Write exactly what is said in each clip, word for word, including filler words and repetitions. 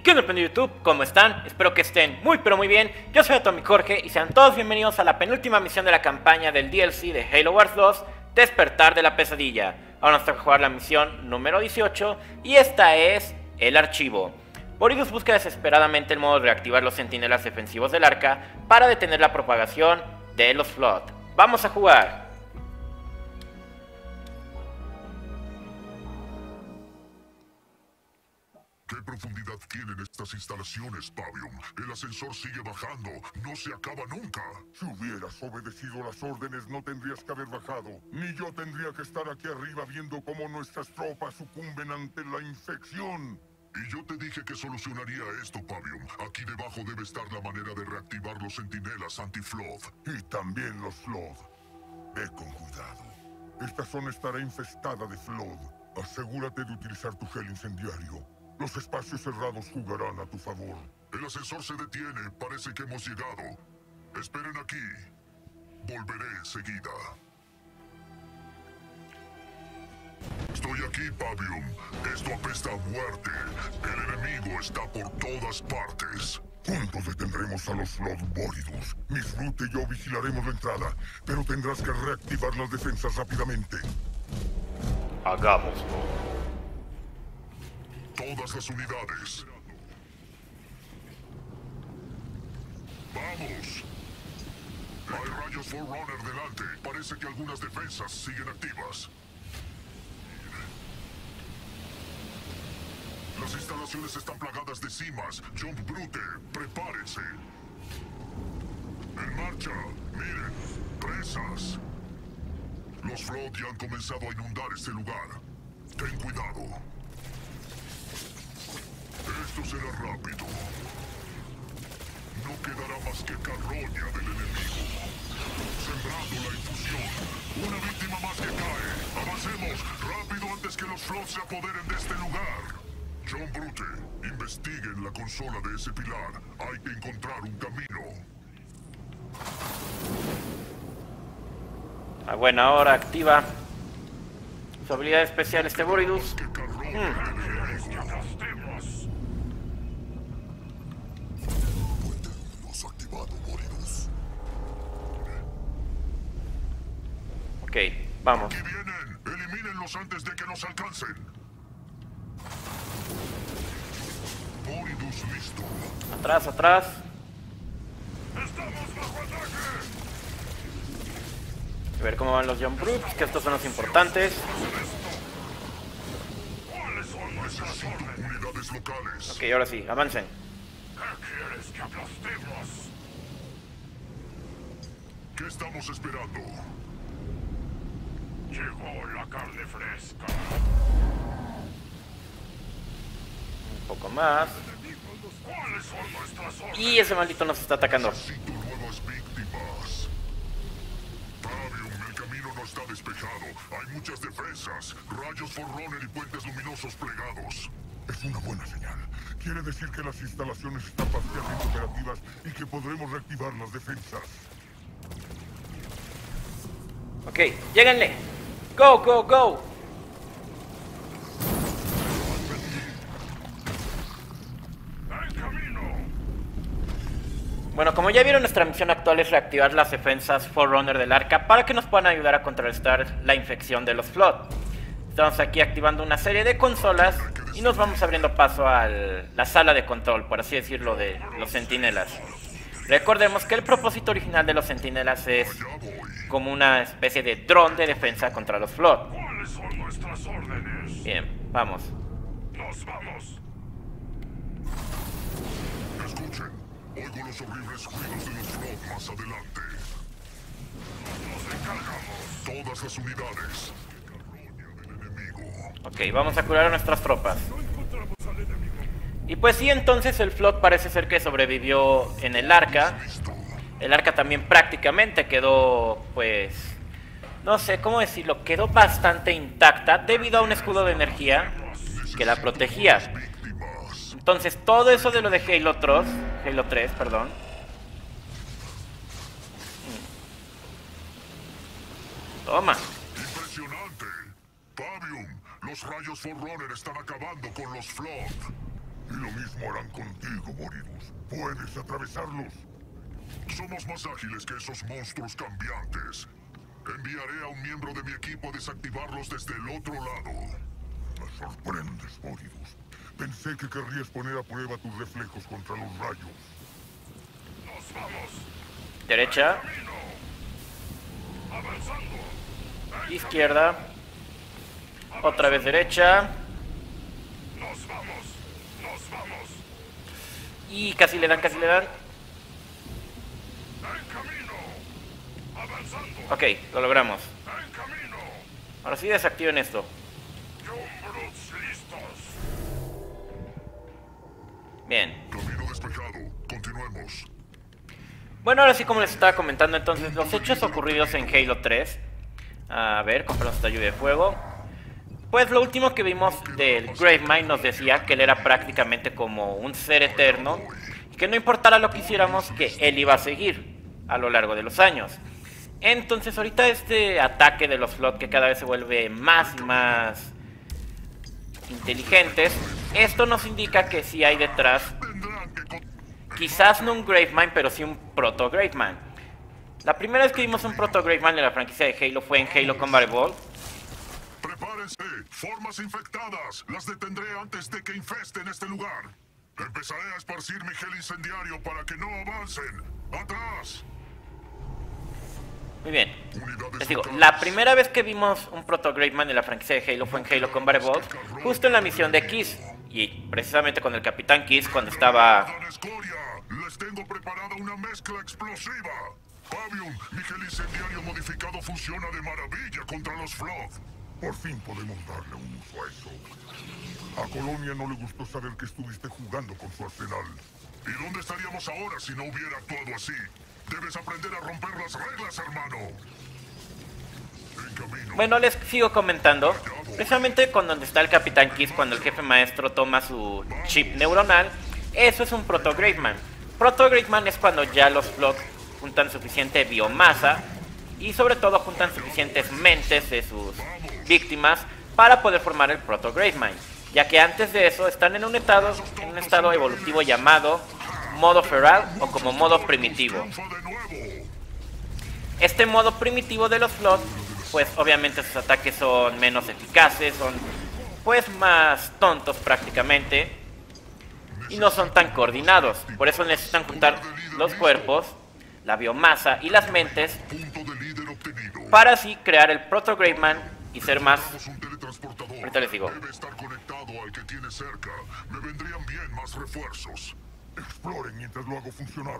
¿Y qué onda, pendiente de YouTube? ¿Cómo están? Espero que estén muy pero muy bien. Yo soy AtomicJorge y sean todos bienvenidos a la penúltima misión de la campaña del D L C de Halo Wars dos, Despertar de la Pesadilla. Ahora nos toca jugar la misión número dieciocho y esta es el archivo. Boridus busca desesperadamente el modo de reactivar los sentinelas defensivos del arca para detener la propagación de los Flood. ¡Vamos a jugar! ¿Qué profundidad tienen estas instalaciones, Pavium? El ascensor sigue bajando, no se acaba nunca. Si hubieras obedecido las órdenes, no tendrías que haber bajado. Ni yo tendría que estar aquí arriba viendo cómo nuestras tropas sucumben ante la infección. Y yo te dije que solucionaría esto, Pavium. Aquí debajo debe estar la manera de reactivar los sentinelas anti-Flood. Y también los Flood. Ve con cuidado. Esta zona estará infestada de Flood. Asegúrate de utilizar tu gel incendiario. Los espacios cerrados jugarán a tu favor. El ascensor se detiene. Parece que hemos llegado. Esperen aquí. Volveré enseguida. Estoy aquí, Pavium. Esto apesta a muerte. El enemigo está por todas partes. Juntos detendremos a los Flood, Boridus. Miss Ruth y yo vigilaremos la entrada, pero tendrás que reactivar las defensas rápidamente. Hagámoslo. Todas las unidades. ¡Vamos! Hay rayos Forerunner delante. Parece que algunas defensas siguen activas. Las instalaciones están plagadas de cimas. Jump Brute, prepárense. En marcha, miren, presas. Los Flood ya han comenzado a inundar este lugar. Ten cuidado. Esto será rápido. No quedará más que carroña del enemigo. Sembrando la infusión. Una víctima más que cae. Avancemos rápido antes que los Flood se apoderen de este lugar. John Brute, investiguen la consola de ese pilar. Hay que encontrar un camino. A buena hora, activa su habilidad especial este Boridus. Ok, vamos. Aquí vienen. Elimínenlos antes de que nos alcancen. Boridus listo. Atrás, atrás. Estamos bajo ataque. A ver cómo van los Jump Brutes, que estos son los importantes. ¿Cuáles son nuestras unidades locales? Ok, ahora sí, avancen. ¿Qué quieres que aplastemos? ¿Qué estamos esperando? Llegó la carne fresca. Un poco más. Y ese maldito nos está atacando. Necesito nuevas víctimas. Pavium, el camino no está despejado. Hay muchas defensas, rayos Forerunner y puentes luminosos plegados. Es una buena señal. Quiere decir que las instalaciones están parcialmente operativas y que podremos reactivar las defensas. Ok, lléguenle. Go, go, go. Bueno, como ya vieron, nuestra misión actual es reactivar las defensas Forerunner del arca para que nos puedan ayudar a contrarrestar la infección de los Flood. Estamos aquí activando una serie de consolas y nos vamos abriendo paso a la sala de control, por así decirlo, de los sentinelas. Recordemos que el propósito original de los sentinelas es como una especie de dron de defensa contra los Flood. ¿Cuáles son nuestras órdenes? Bien, vamos. Nos vamos. Escuchen, oigo los horribles ruidos de los Flood más adelante. Nos encargamos. Todas las unidades. Ok, vamos a curar a nuestras tropas. Y pues sí, entonces el Flood parece ser que sobrevivió en el arca. El arca también prácticamente quedó, pues, no sé cómo decirlo, quedó bastante intacta debido a un escudo de energía que la protegía. Entonces todo eso de lo de Halo tres, Halo tres, perdón. Toma. Impresionante. Pavium, los rayos Forerunner están acabando con los Flood. Y lo mismo harán contigo, Boridus. Puedes atravesarlos. Somos más ágiles que esos monstruos cambiantes. Enviaré a un miembro de mi equipo a desactivarlos desde el otro lado. Me sorprendes, Boridus. Pensé que querrías poner a prueba tus reflejos contra los rayos. ¡Nos vamos! Derecha. Avanzando. Izquierda. Avanzando. Otra vez derecha. ¡Nos vamos! ¡Nos vamos! Y casi le dan, casi le dan. En camino. Avanzando. Ok, lo logramos. En camino. Ahora sí desactiven esto. Bien. Camino despejado. Continuemos. Bueno, ahora sí, como les estaba comentando, entonces, los hechos ocurridos en Halo tres. A ver, compramos esta lluvia de fuego. Pues lo último que vimos del Gravemind nos decía que él era prácticamente como un ser eterno, y que no importara lo que hiciéramos, que él iba a seguir a lo largo de los años. Entonces ahorita este ataque de los Flood, que cada vez se vuelve más y más inteligentes, esto nos indica que sí hay detrás, quizás no un Gravemind, pero sí un Proto Gravemind. La primera vez que vimos un Proto Gravemind en la franquicia de Halo fue en Halo Combat Evolved. Prepárense, formas infectadas, las detendré antes de que infesten este lugar. Empezaré a esparcir mi gel incendiario para que no avancen. ¡Atrás! Muy bien. Les digo, la primera vez que vimos un Proto Gravemind en la franquicia de Halo fue en Halo Combat Evolved, justo en la misión de Keyes, y precisamente con el Capitán Keyes cuando estaba... Les tengo preparada una mezcla explosiva. Pavium, mi gel incendiario modificado funciona de maravilla contra los Flood. Por fin podemos darle un uso a eso. A Colonia no le gustó saber que estuviste jugando con su arsenal. ¿Y dónde estaríamos ahora si no hubiera actuado así? Debes aprender a romper las reglas, hermano. En camino. Bueno, les sigo comentando. Precisamente con donde está el Capitán Keyes, cuando el jefe maestro toma su chip neuronal, eso es un Proto Gravemind. Proto Gravemind es cuando ya los Flood juntan suficiente biomasa y sobre todo juntan suficientes mentes de sus víctimas para poder formar el Proto Gravemind, ya que antes de eso están en un estado, en un estado evolutivo llamado modo feral o como modo primitivo. Este modo primitivo de los Flood, pues obviamente sus ataques son menos eficaces, son pues más tontos prácticamente y no son tan coordinados, por eso necesitan juntar los cuerpos, la biomasa y las mentes para así crear el Proto Gravemind y ser más... Ahorita les digo. Debe estar conectado al que tiene cerca. Me vendrían bien más refuerzos. Exploren mientras lo hago funcionar.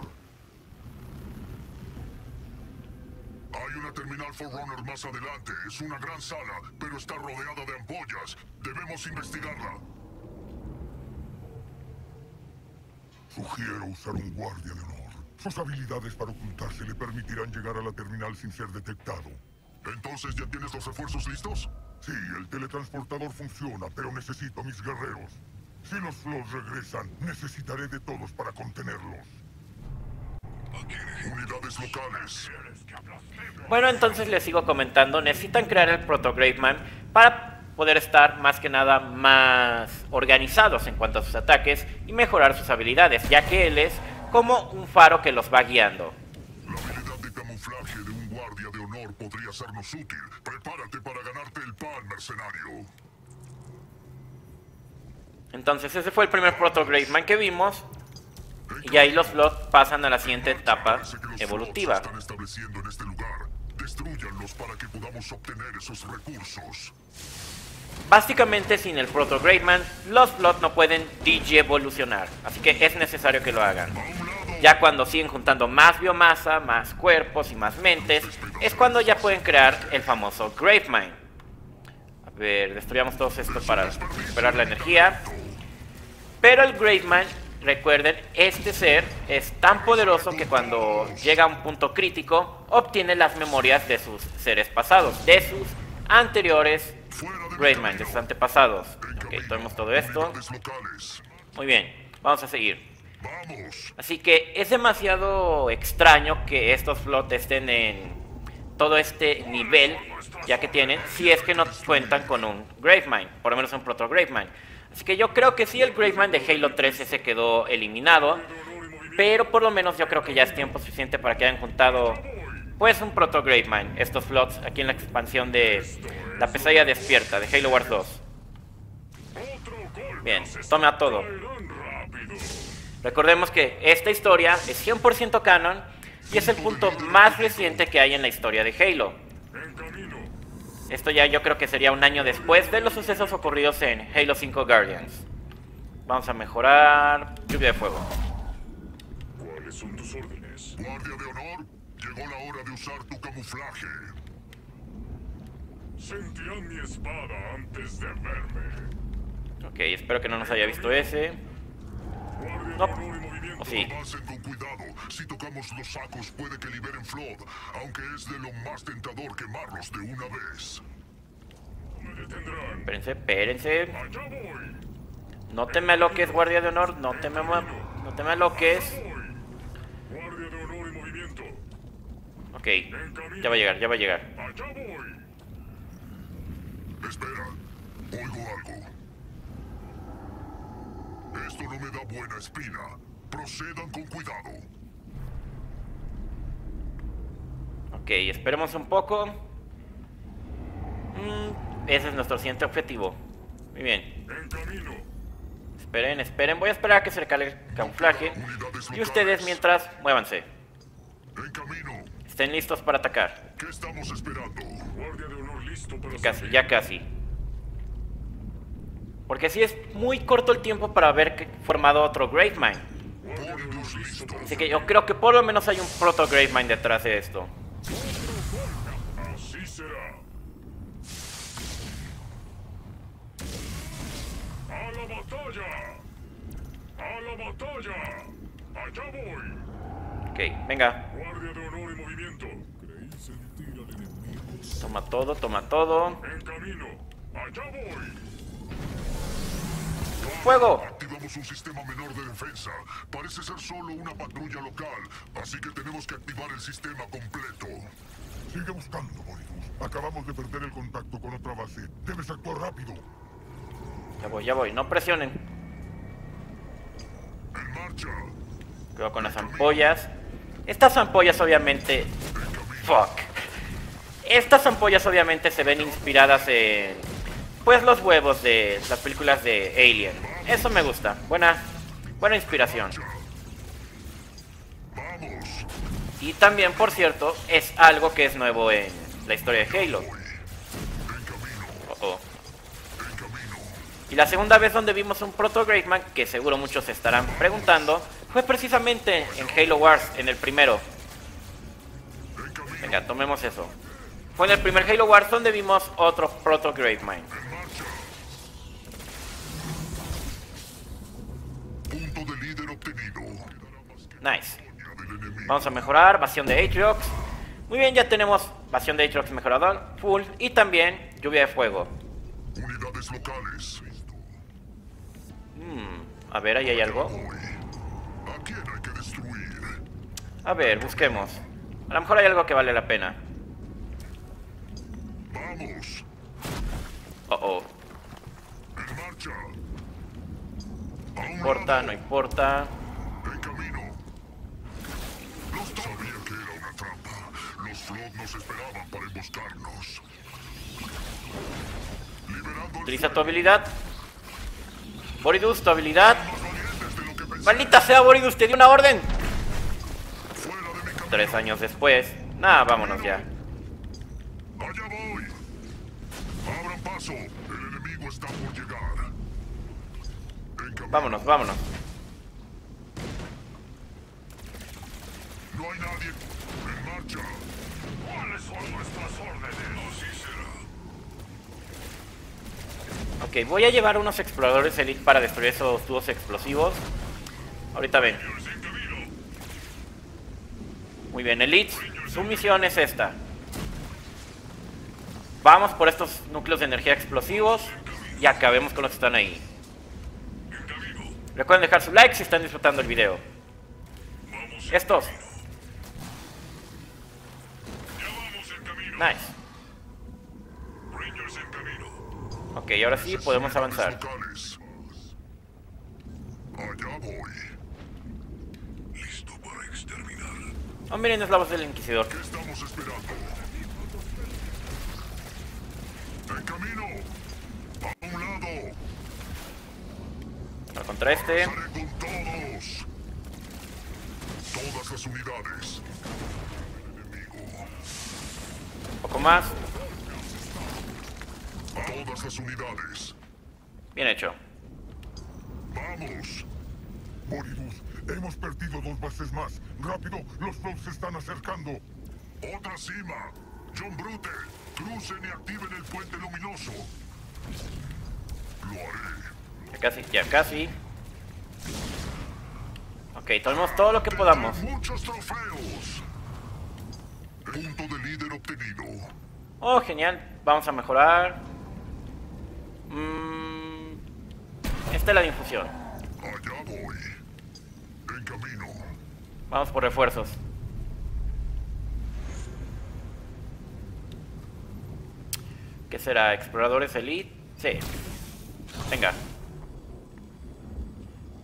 Hay una terminal Forerunner más adelante. Es una gran sala, pero está rodeada de ampollas. Debemos investigarla. Sugiero usar un guardia de honor. Sus habilidades para ocultarse le permitirán llegar a la terminal sin ser detectado. ¿Entonces ya tienes los refuerzos listos? Sí, el teletransportador funciona, pero necesito a mis guerreros. Si los Flood regresan, necesitaré de todos para contenerlos. Unidades locales. Bueno, entonces les sigo comentando. Necesitan crear el Proto Gravemind para poder estar más que nada más organizados en cuanto a sus ataques y mejorar sus habilidades, ya que él es como un faro que los va guiando. La habilidad de camuflaje de un guardia de honor podría sernos útil. Prepárate para ganarte el pan, mercenario. Entonces ese fue el primer Proto Gravemind que vimos. Y ahí los Flood pasan a la siguiente etapa evolutiva. Están estableciendo en este lugar. Destrúyanlos para que podamos obtener esos recursos. Básicamente sin el Proto Gravemind, los Flood no pueden digievolucionar, así que es necesario que lo hagan. Ya cuando siguen juntando más biomasa, más cuerpos y más mentes, es cuando ya pueden crear el famoso Gravemind. A ver, destruyamos todos estos para recuperar la energía. Pero el Gravemind, recuerden, este ser es tan poderoso que cuando llega a un punto crítico, obtiene las memorias de sus seres pasados, de sus anteriores Gravemind, de sus antepasados. Ok, tomemos todo esto. Muy bien, vamos a seguir. Así que es demasiado extraño que estos Flood estén en todo este nivel, ya que tienen, si es que no cuentan con un Gravemind, por lo menos un Proto Gravemind. Así que yo creo que sí, el Gravemind de Halo tres se quedó eliminado, pero por lo menos yo creo que ya es tiempo suficiente para que hayan juntado pues un Proto Gravemind, estos Floods, aquí en la expansión de la Pesadilla Despierta, de Halo Wars dos. Bien, toma todo. Recordemos que esta historia es cien por ciento canon y es el punto más reciente que hay en la historia de Halo. Esto ya yo creo que sería un año después de los sucesos ocurridos en Halo cinco Guardians. Vamos a mejorar... lluvia de fuego. ¿Cuáles son tus órdenes? Guardia de honor, llegó la hora de usar tu camuflaje. Sentirán mi espada antes de verme. Ok, espero que no nos haya visto ese. No. ¿O sí? Pasen con cuidado. Si tocamos los sacos puede que liberen Flood, aunque es de lo más tentador quemarlos de una vez. Me detendrán. Espérense, espérense. No te me aloques, guardia de honor. No te me, no te me aloques. Guardia de honor en movimiento. Ok, ya va a llegar, ya va a llegar. Espera, oigo algo. Esto no me da buena espina. Procedan con cuidado. Ok, esperemos un poco. Mm, ese es nuestro siguiente objetivo. Muy bien. Esperen, esperen. Voy a esperar a que se recargue el camuflaje. Y ustedes mientras, muévanse. Estén listos para atacar. ¿Qué estamos esperando? Guardia de honor listo para... Ya casi, ya casi. Porque sí es muy corto el tiempo para haber formado otro Gravemind. Así que yo creo que por lo menos hay un Proto Gravemind detrás de esto. Ok, venga. Toma todo, toma todo. ¡Fuego! Activamos un sistema menor de defensa. Parece ser solo una patrulla local, así que tenemos que activar el sistema completo. Sigue buscando, Boridus. Acabamos de perder el contacto con otra base. Debes actuar rápido. Ya voy, ya voy. No presionen. En marcha. Cuidado con las ampollas. Estas ampollas obviamente... Fuck. Estas ampollas obviamente se ven inspiradas en... pues los huevos de las películas de Alien. Eso me gusta. Buena, buena inspiración. Y también, por cierto, es algo que es nuevo en la historia de Halo. Oh, oh. Y la segunda vez donde vimos un Proto Gravemind, que seguro muchos se estarán preguntando, fue precisamente en Halo Wars, en el primero. Venga, tomemos eso. Fue en el primer Halo Wars donde vimos otro Proto Gravemind. Punto de líder obtenido. Nice. Vamos a mejorar. Vasión de Aatrox. Muy bien, ya tenemos Vasión de Aatrox mejorador. Full. Y también lluvia de fuego. Unidades locales. Hmm, a ver, ahí hay algo. ¿A quién hay que destruir? A ver, busquemos. A lo mejor hay algo que vale la pena. Vamos. Oh, oh. En marcha. No importa, no importa. En camino. No sabía que era una trampa. Los Flood nos esperaban para emboscarnos. Utiliza tu habilidad. Boridus, tu habilidad. Maldita sea, Boridus, te dio una orden. Tres años después. Nada, vámonos ya. Allá voy. Abran paso. El enemigo está por llegar. Vámonos, vámonos. No hay nadie en marcha. ¿Cuáles son nuestras órdenes? Ok, voy a llevar unos exploradores elite para destruir esos tubos explosivos. Ahorita ven. Muy bien, elite. Su misión es esta. Vamos por estos núcleos de energía explosivos y acabemos con los que están ahí. Recuerden dejar su like si están disfrutando el video. Estos. Nice. Ok, ahora sí podemos avanzar. Oh, miren, es la voz del Inquisidor. ¿Qué estamos esperando? ¡En camino! ¡A un lado! No, contra este. Con todos. Todas las unidades. Un poco más. Todas las unidades. Bien hecho. ¡Vamos! Boridus, hemos perdido dos bases más. ¡Rápido! ¡Los Floods se están acercando! ¡Otra cima! ¡John Brute! ¡Crucen y activen el puente luminoso! ¡Lo haré! Ya casi, ya casi. Ok, tomemos todo lo que podamos. ¡Muchos trofeos! Punto de líder obtenido. Oh, genial. Vamos a mejorar. Mm, esta es la de infusión. Allá voy. En camino. Vamos por refuerzos. ¿Qué será? ¿Exploradores Elite? Sí. Venga.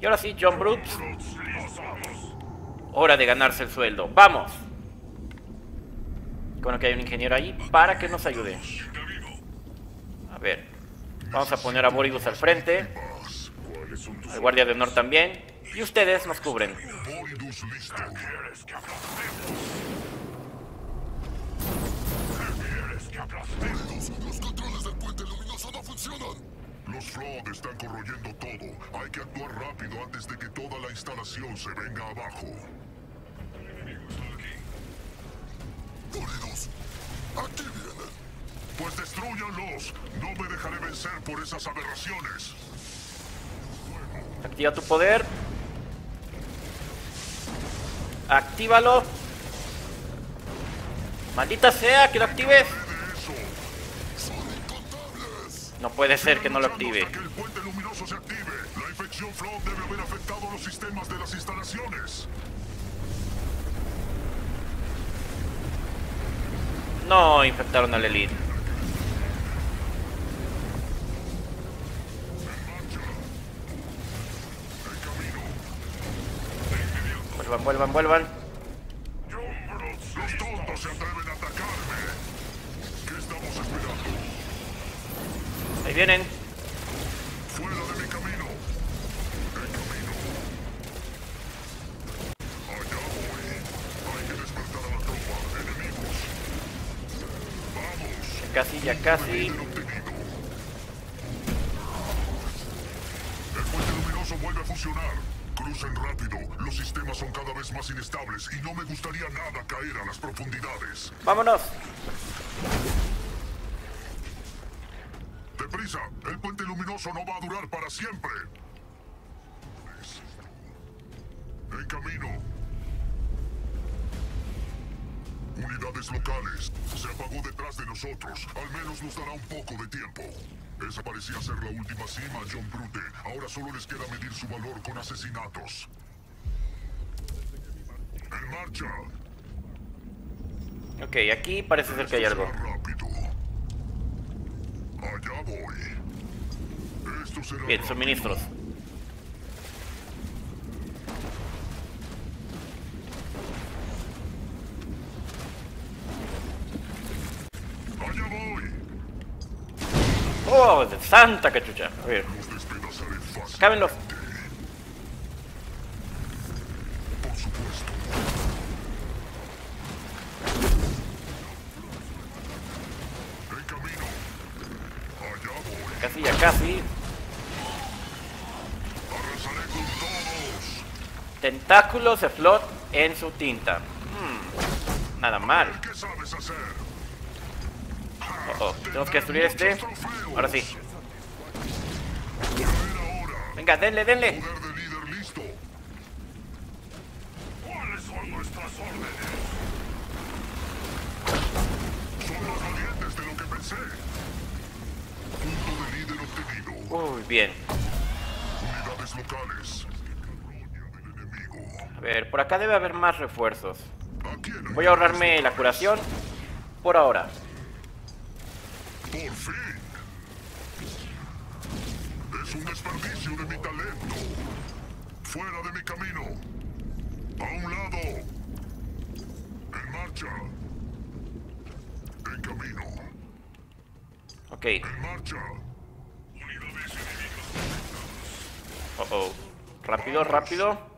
Y ahora sí, John Brute. Hora de ganarse el sueldo. ¡Vamos! Bueno, que hay un ingeniero ahí para que nos ayude. A ver, vamos a poner a Boridus al frente, al guardia de honor también, y ustedes nos cubren. Los controles del puente luminoso no funcionan. Los Flood están corroyendo todo. Hay que actuar rápido antes de que toda la instalación se venga abajo. Boridus, aquí vienen. Pues destruyanlos. No me dejaré vencer por esas aberraciones. Activa tu poder. Actívalo. Maldita sea que lo actives. No puede ser que no lo active. El puente luminoso se active. La infección Flood debe haber afectado los sistemas de las instalaciones. No, infectaron al Elite. Vuelvan, vuelvan, vuelvan. Los tontos se atreven a atacarme. ¿Qué estamos esperando? Ahí vienen. Fuera de mi camino. El camino. Allá voy. Hay que despertar a la tropa. Enemigos. Ya casi, ya casi. El puente luminoso vuelve a funcionar. Crucen rápido. Los sistemas son cada vez más inestables y no me gustaría nada caer a las profundidades. ¡Vámonos! ¡Deprisa! El puente luminoso no va a durar para siempre. En camino. Unidades locales. Se apagó detrás de nosotros. Al menos nos dará un poco de tiempo. Esa parecía ser la última cima, John Brute. Ahora solo les queda medir su valor con asesinatos. ¡En marcha! Ok, aquí parece ser que hay algo. Rápido. Allá voy. Esto será bien, suministros. Rápido. ¡Oh, de santa cachucha! A ver. ¡Cábenlos! Por supuesto. En camino. Allá voy. Casi, ya casi. Arrasaré con todos. Tentáculos de Flood en su tinta. Hmm. Nada mal. ¿Qué sabes hacer? Oh, oh. Tenemos que destruir este. Ahora sí. Venga, denle, denle. Muy bien. A ver, por acá debe haber más refuerzos. Voy a ahorrarme la curación por ahora. Por fin. Es un desperdicio de mi talento. Fuera de mi camino. A un lado. marcha. En camino. Ok. En marcha. Unidades enemigas detectadas. Oh, oh. Rápido, Vamos. rápido.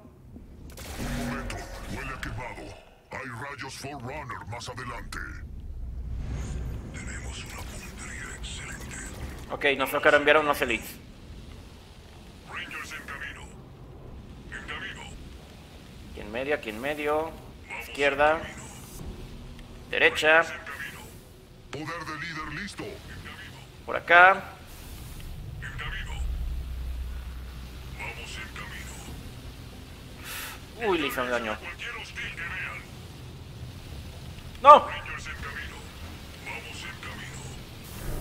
Un momento. Huele a quemado. Hay rayos Forerunner más adelante. Tenemos una puntería excelente. Ok, nosotros quiero enviar unos elites. Rangers en camino. En camino. Aquí en medio, aquí en medio. Vamos. Izquierda. Derecha. Poder de líder listo. Por acá. En camino. Vamos en camino. Uy, le hice un daño. ¡No! Rangers en camino. Vamos en camino.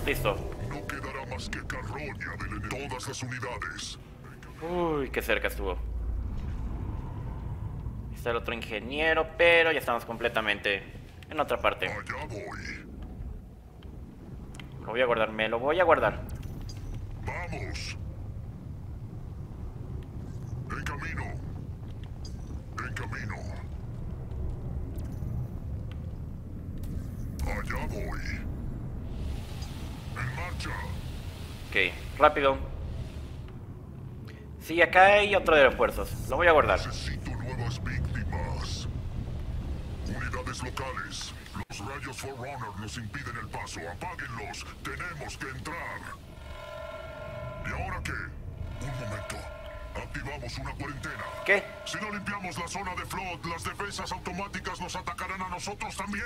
Listo. No quedará más que carroña del enemigo. Todas las unidades. Uy, qué cerca estuvo. Está el otro ingeniero, pero ya estamos completamente en otra parte. Allá voy. Lo voy a guardar, me lo voy a guardar. Vamos. En camino. En camino. Allá voy. En marcha. Ok, rápido. Sí, acá hay otro de refuerzos. Lo voy a guardar. Necesito nuevas víctimas. Unidades locales. Los rayos Forerunner nos impiden el paso. Apáguenlos. Tenemos que entrar. ¿Y ahora qué? Un momento. Activamos una cuarentena. ¿Qué? Si no limpiamos la zona de Flood, las defensas automáticas nos atacarán a nosotros también.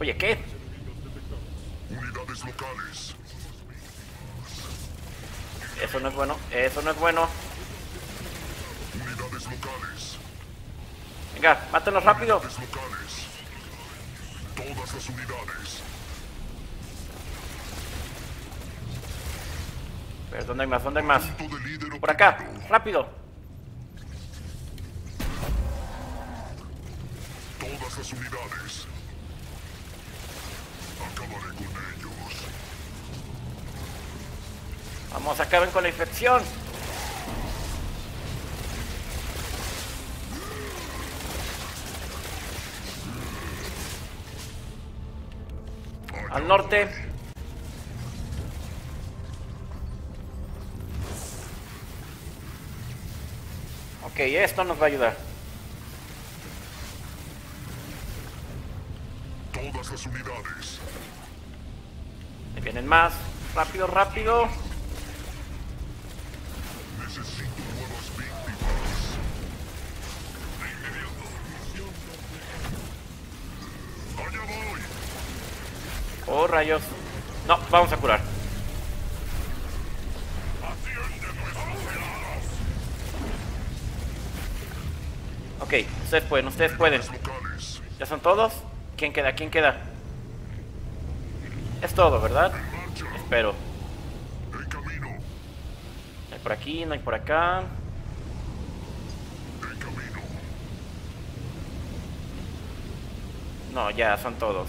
Oye, ¿qué? Unidades locales. Eso no es bueno. Eso no es bueno. Unidades locales. Venga, mátanos rápido. Unidades locales. Todas las unidades. Pero ¿dónde hay más? ¿Dónde hay más? Por acá, rápido. Todas las unidades. Acabaré con ellos. Vamos, acaben con la infección. Al norte. Ok, esto nos va a ayudar. Todas las unidades. Me vienen más. Rápido, rápido. Necesito nuevas víctimas. Allá voy. Oh, rayos. No, vamos a curar. Ok, ustedes pueden, ustedes pueden. ¿Ya son todos? ¿Quién queda? ¿Quién queda? Es todo, ¿verdad? Espero. No hay por aquí, no hay por acá. No, ya, son todos.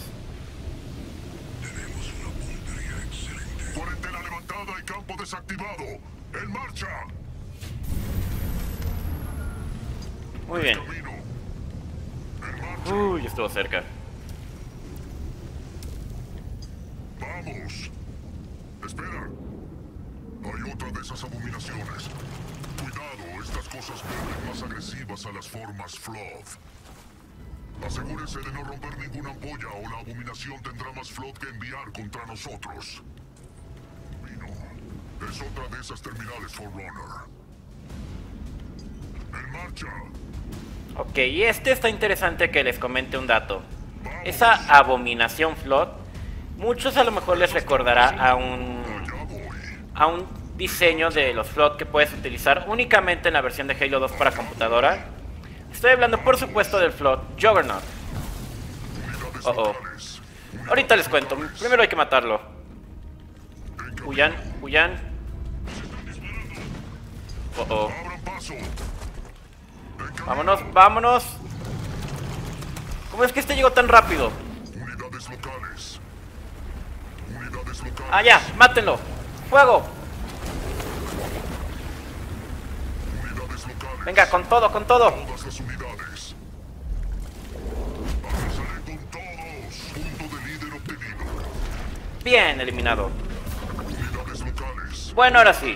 Cuarentena levantada y campo desactivado. ¡En marcha! Muy bien. Uy, estuvo cerca. Vamos. Espera. Hay otra de esas abominaciones. Cuidado, estas cosas vuelven más agresivas a las formas Flood. Asegúrese de no romper ninguna ampolla o la abominación tendrá más Flood que enviar contra nosotros. Es otra de esas terminales Forerunner. En marcha. Ok, y este está interesante que les comente un dato. Vamos. Esa abominación Flood, muchos a lo mejor les recordará a un, a un diseño de los Flood que puedes utilizar únicamente en la versión de Halo dos para computadora. Estoy hablando por supuesto del Flood Juggernaut. Oh, oh. Ahorita les cuento, primero hay que matarlo. Huyan, huyan. Oh, oh. Vámonos, vámonos. ¿Cómo es que este llegó tan rápido? Unidades locales. Unidades locales. Ah, ya, mátenlo. Fuego. Venga, con todo, con todo. Todas las unidades. Avanzar Bien, eliminado. Bueno, ahora sí.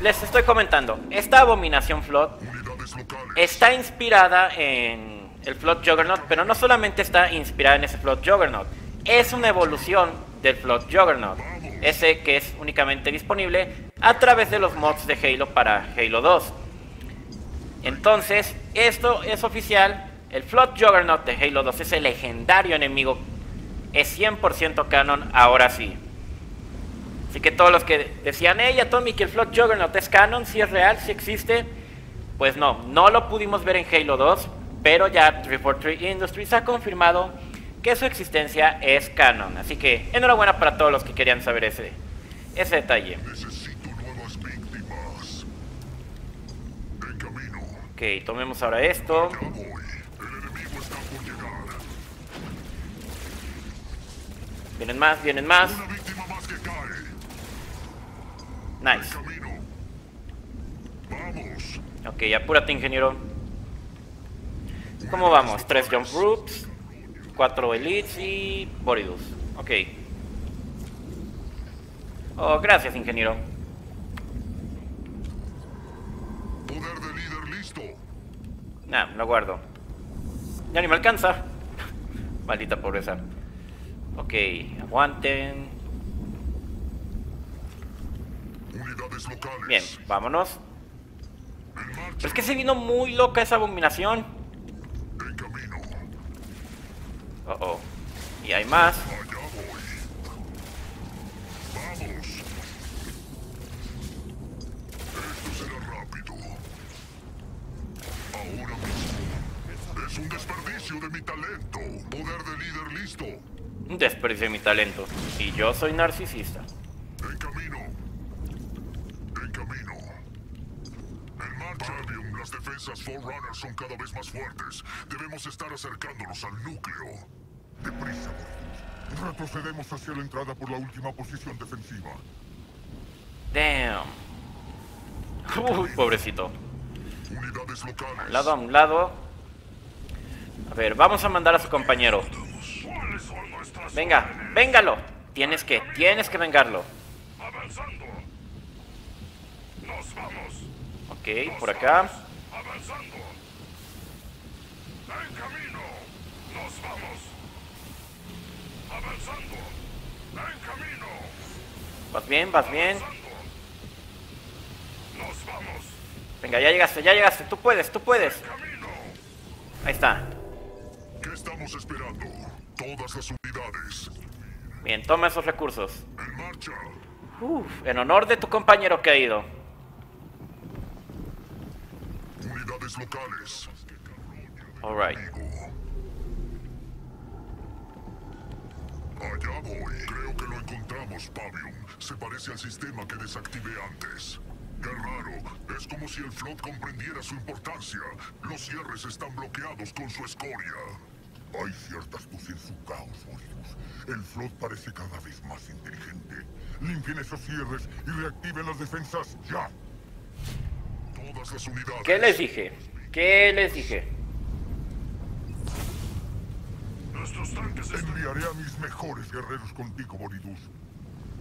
Les estoy comentando. Esta abominación Flood está inspirada en el Flood Juggernaut, pero no solamente está inspirada en ese Flood Juggernaut. Es una evolución del Flood Juggernaut, ese que es únicamente disponible a través de los mods de Halo para Halo dos. Entonces, esto es oficial. El Flood Juggernaut de Halo dos es el legendario enemigo. Es cien por ciento canon ahora sí. Así que todos los que decían, hey Atomic, el Flood Juggernaut es canon, si es real, si existe. Pues no, no lo pudimos ver en Halo dos, pero ya trescientos cuarenta y tres Industries ha confirmado que su existencia es canon. Así que enhorabuena para todos los que querían saber ese, ese detalle. Necesito nuevas víctimas. En camino. Ok, tomemos ahora esto. Vienen más, vienen más. Una víctima más que cae. Nice. Vamos. Ok, apúrate, ingeniero. ¿Cómo vamos? Tres jump groups, cuatro elites y Boridus. Ok. Oh, gracias, ingeniero. Poder de líder listo. Nah, lo guardo. Ya ni me alcanza. Maldita pobreza. Ok, aguanten. Unidades locales. Bien, vámonos. Pero es que se vino muy loca esa abominación. En camino. Oh, oh. Y hay más. Allá voy. Vamos. Esto será rápido. Ahora mismo. Es un desperdicio de mi talento. Poder de líder listo. Un desperdicio de mi talento. Y yo soy narcisista. En camino. En camino. En marcha. Pavium, las defensas Forerunner son cada vez más fuertes. Debemos estar acercándonos al núcleo. Deprisa. Retrocedemos hacia la entrada por la última posición defensiva. Damn. Uy, pobrecito. Unidades locales. Al lado, a un lado. A ver, vamos a mandar a su compañero. Venga, véngalo. Tienes que, tienes que vengarlo. Avanzando. Nos vamos. Ok, nos por acá. Avanzando. En camino. Nos vamos. Avanzando. En camino. Vas bien, vas bien. Nos vamos. Venga, ya llegaste, ya llegaste. Tú puedes, tú puedes. En camino. Ahí está. ¿Qué estamos esperando? Todas las unidades. Bien, toma esos recursos. En marcha. Uf, en honor de tu compañero caído. Unidades locales. All right. Allá voy. Creo que lo encontramos, Pavium. Se parece al sistema que desactivé antes. Qué raro. Es como si el Flood comprendiera su importancia. Los cierres están bloqueados con su escoria. Hay ciertas cosas en su caos, Boridus. El Flood parece cada vez más inteligente. Limpien esos cierres y reactiven las defensas ya. Todas las unidades. ¿Qué les dije? ¿Qué les dije? Nuestros tanques están... Enviaré a mis mejores guerreros contigo, Boridus.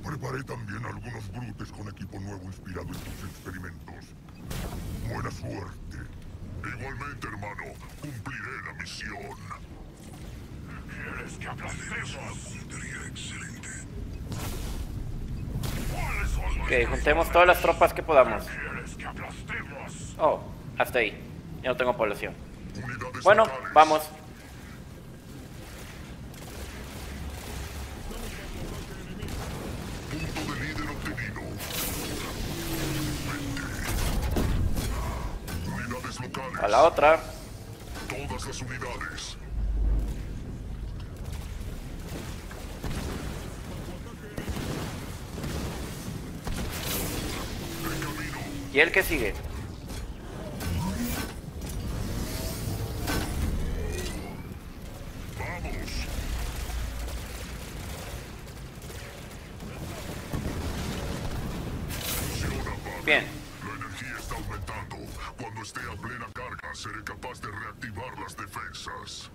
Preparé también algunos brutes con equipo nuevo inspirado en tus experimentos. Buena suerte. Igualmente, hermano. Cumpliré la misión. ¿Quieres que aplastemos? Excelente. Ok, juntemos todas las tropas que podamos. Oh, hasta ahí. Ya no tengo población. Bueno, vamos. Punto de líder obtenido. Unidades locales. A la otra. Todas las unidades. ¿Y el que sigue? Vamos. Bien. La energía está aumentando. Cuando esté a plena carga, seré capaz de reactivar las defensas.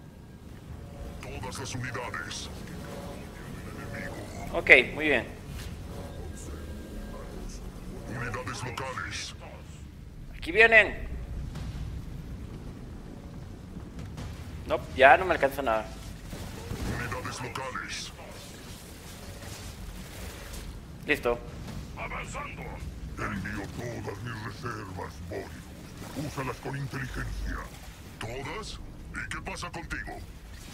Todas las unidades. Enemigo. Ok, muy bien. Unidades locales. Aquí vienen. No, ya no me alcanza nada. Unidades locales. Listo. Avanzando. Envío todas mis reservas, Boridus. Úsalas con inteligencia. ¿Todas? ¿Y qué pasa contigo?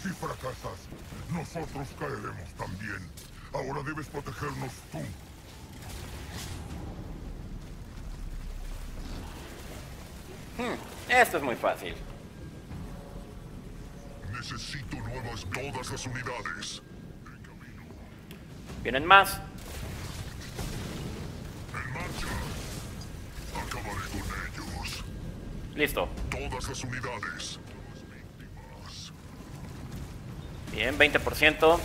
Si fracasas, nosotros caeremos también. Ahora debes protegernos tú. Hmm, esto es muy fácil. Necesito nuevas todas las unidades. Vienen más. En marcha. Acabaré con ellos. Listo. Todas las unidades. Bien, veinte por ciento.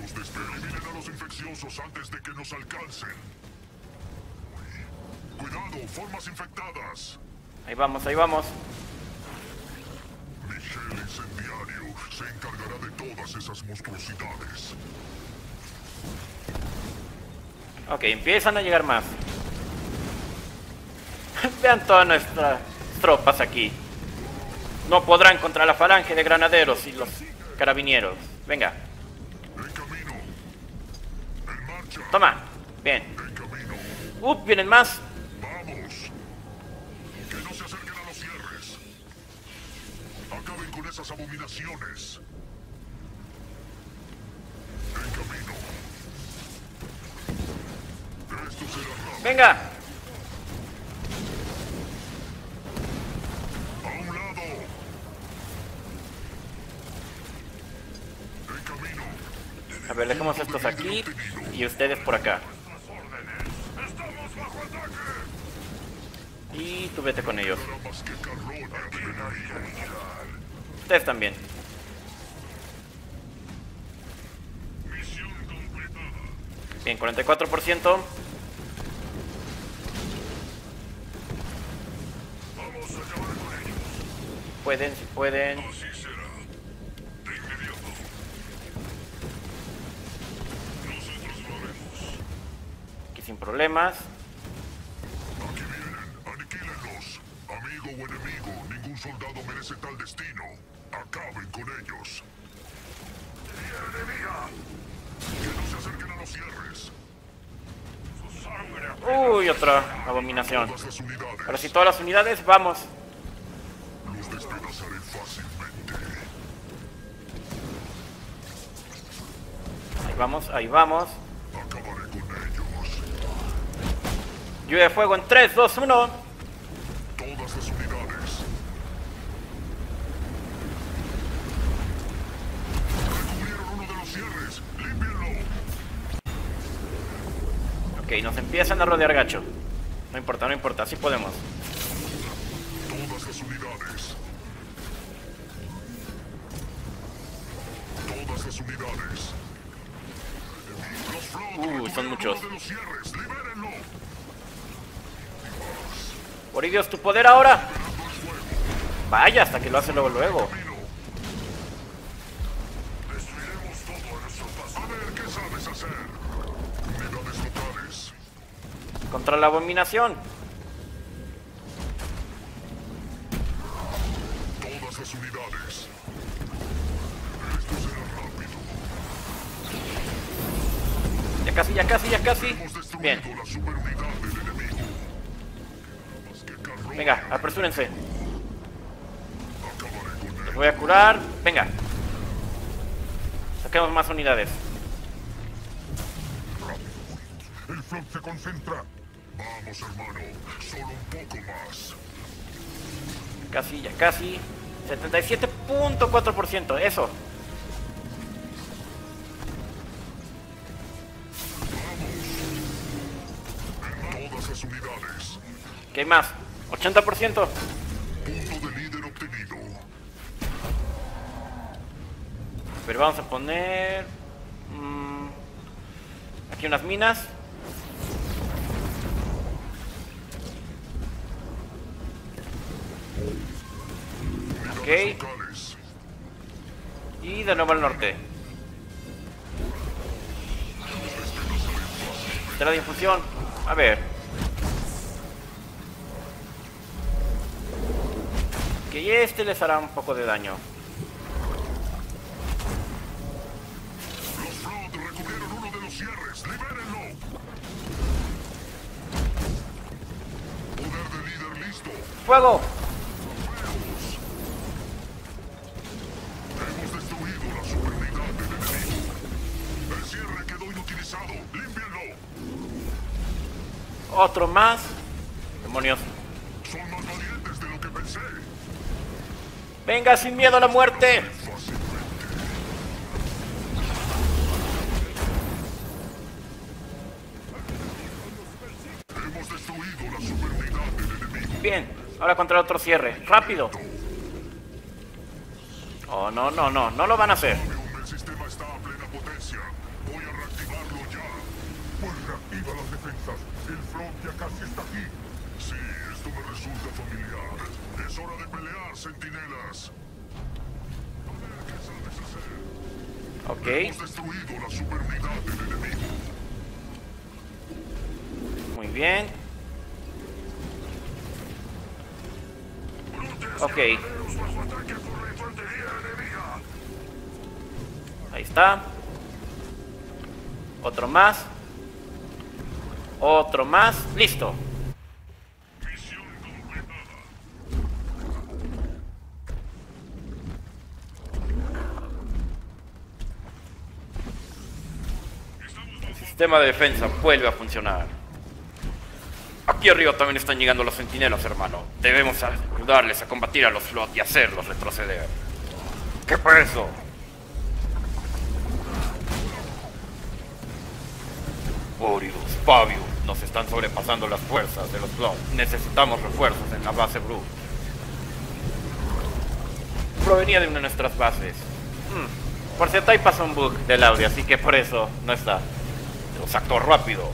Los desperiminen a los infecciosos antes de que nos alcancen. Cuidado, formas infectadas. Ahí vamos, ahí vamos. Mi gel incendiario se encargará de todas esas monstruosidades. Ok, empiezan a llegar más. Vean todas nuestras tropas aquí. No podrán contra la falange de granaderos y los carabineros. Venga. En camino. En marcha. Toma. Bien. En camino. Up, vienen más. Vamos. Que no se acerquen a los cierres. Acaben con esas abominaciones. En camino. Esto será rápido. Venga. A ver, dejemos estos aquí y ustedes por acá. Y tú vete con ellos. Ustedes también. Bien, cuarenta y cuatro por ciento. Pueden, si pueden. Sin problemas. Aquí vienen, aniquílenlos. Amigo o enemigo, ningún soldado merece tal destino. Acaben con ellos. ¡Enemiga! Que no se acerquen a los cierres. Su sangre. Uy, otra abominación. Ahora sí, todas las unidades, vamos. Los despedazaré fácilmente. Ahí vamos, ahí vamos. Acabaré con ellos. Lluvia de fuego en tres, dos, uno. Todas las unidades. Recubrieron uno de los cierres. Límpienlo. Ok, nos empiezan a rodear gacho. No importa, no importa, así podemos. Todas las unidades. Todas las unidades. Los Flood. Uh, son muchos. Boridus, tu poder ahora. Vaya, hasta que lo hace luego luego. Destruiremos todo nuestro paso. A ver qué sabes hacer. Unidades locales. Contra la abominación. Todas las unidades. Esto será rápido. Ya casi, ya casi, ya casi. Bien. Venga, apresúrense. Los voy a curar. Venga. Saquemos más unidades. El Flood se concentra. Vamos, hermano. Solo un poco más. Casi, ya casi. setenta y siete punto cuatro por ciento. Eso. Vamos. En todas las unidades. ¿Qué hay más? ochenta por ciento. Punto de líder obtenido. Pero vamos a poner mmm, aquí unas minas. Ok. Y de nuevo al norte. de la difusión. A ver. Que este les hará un poco de daño. Los Flood recuperaron uno de los cierres. ¡Libérenlo! Poder de líder listo. ¡Fuego! Otro más. Demonios. Son más valientes de lo que pensé. Venga, sin miedo a la muerte. Hemos destruido la superioridad del enemigo. Bien, ahora contra el otro cierre. ¡Rápido! Oh, no, no, no, no lo van a hacer. El sistema está a plena potencia. Voy a reactivarlo ya. Pues reactiva las defensas. El Flood ya casi está aquí. Sí, esto me resulta familiar. Es hora de pelear, Sentinelas. A ver qué sabes hacer. Ok. Hemos destruido la superioridad del enemigo. Muy bien. Ok. Ahí está. Otro más. Otro más, listo. Misión completada. El sistema de defensa vuelve a funcionar. Aquí arriba también están llegando los centinelas, hermano. Debemos ayudarles a combatir a los Flood y hacerlos retroceder. ¿Qué fue eso? Boridus, Pavium, nos están sobrepasando las fuerzas de los Flood. Necesitamos refuerzos en la base Blue. Provenía de una de nuestras bases. Hmm. Por cierto, ahí pasó un bug del audio, así que por eso no está. Los sacó rápido.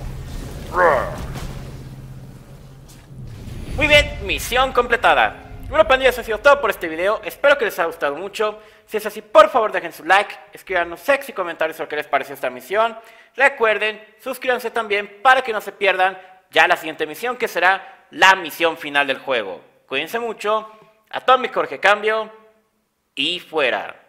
Muy bien, misión completada. Bueno, pandilla, eso ha sido todo por este video. Espero que les haya gustado mucho. Si es así, por favor dejen su like, escríbanos sexy comentarios sobre qué les pareció esta misión. Recuerden, suscríbanse también para que no se pierdan ya la siguiente misión, que será la misión final del juego. Cuídense mucho, AtomicJorge cambio y fuera.